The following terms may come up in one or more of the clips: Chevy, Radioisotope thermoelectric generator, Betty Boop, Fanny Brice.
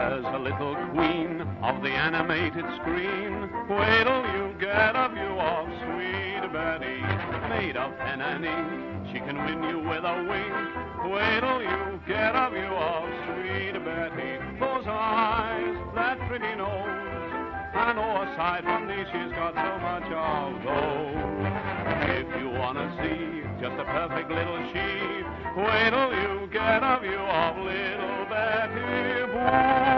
There's a little queen of the animated screen. Wait till you get a view of sweet Betty. Made of pen and ink, she can win you with a wink. Wait till you get a view of sweet Betty. Those eyes, that pretty nose, and oh, aside from these, she's got so much of those. If you want to see just a perfect little she, wait till you get a view of little Betty Boop.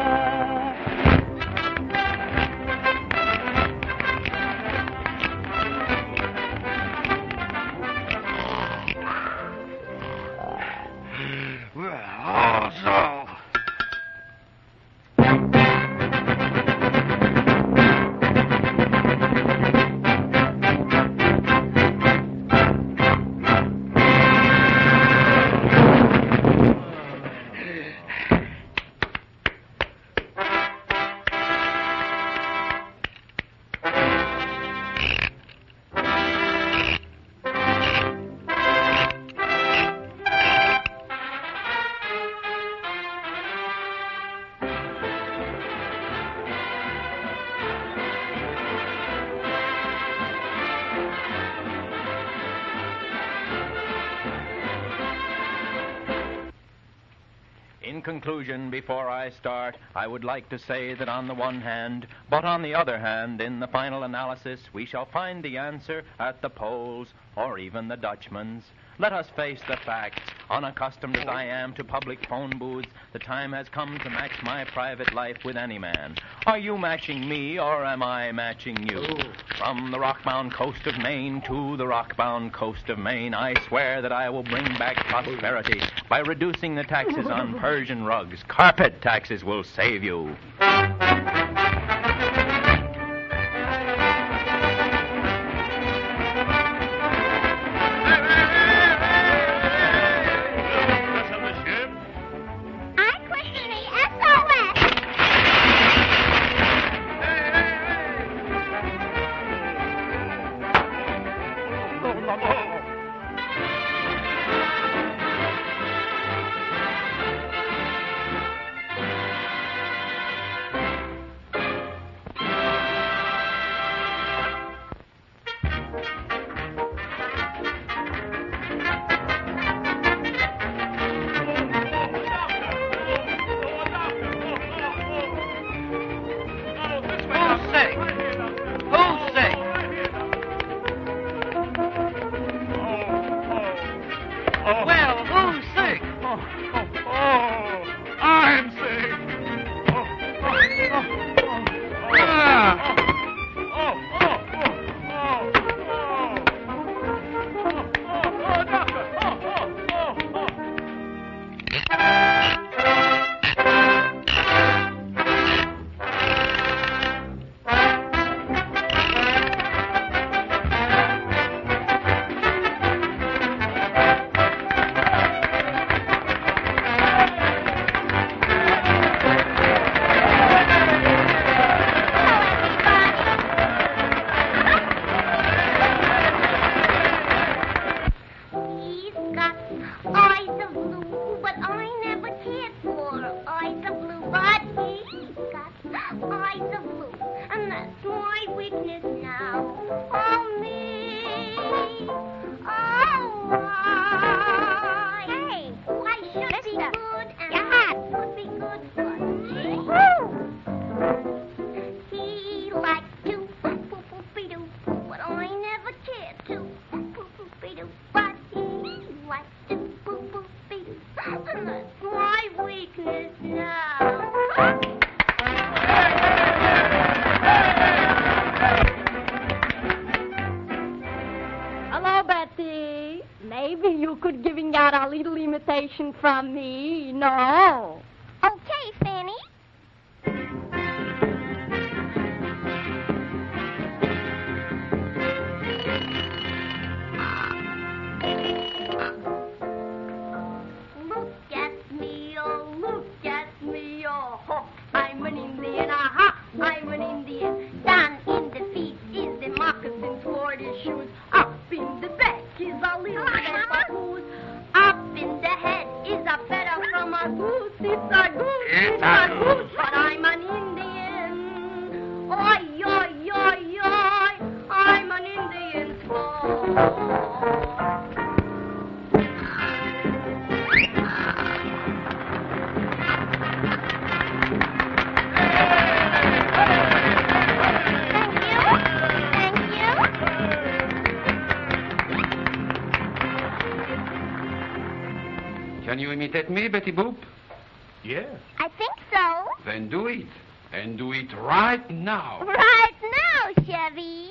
In conclusion, before I start, I would like to say that on the one hand, but on the other hand, in the final analysis, we shall find the answer at the polls, or even the Dutchman's. Let us face the facts. Unaccustomed as I am to public phone booths, the time has come to match my private life with any man. Are you matching me, or am I matching you? From the rock-bound coast of Maine to the rock-bound coast of Maine, I swear that I will bring back prosperity by reducing the taxes on Persian rugs. Carpet taxes will save you. From me, no. Okay, Fanny. Look at me, oh, look at me, oh. Ho. I'm an Indian, aha, I'm an Indian. Down in the feet is the moccasin, Florida shoes. Up in the back is a little pepper food. Up in the head. It's a goose, it's a goose, it's a goose. Is that me, Betty Boop? Yes. I think so. Then do it. And do it right now. Right now, Chevy.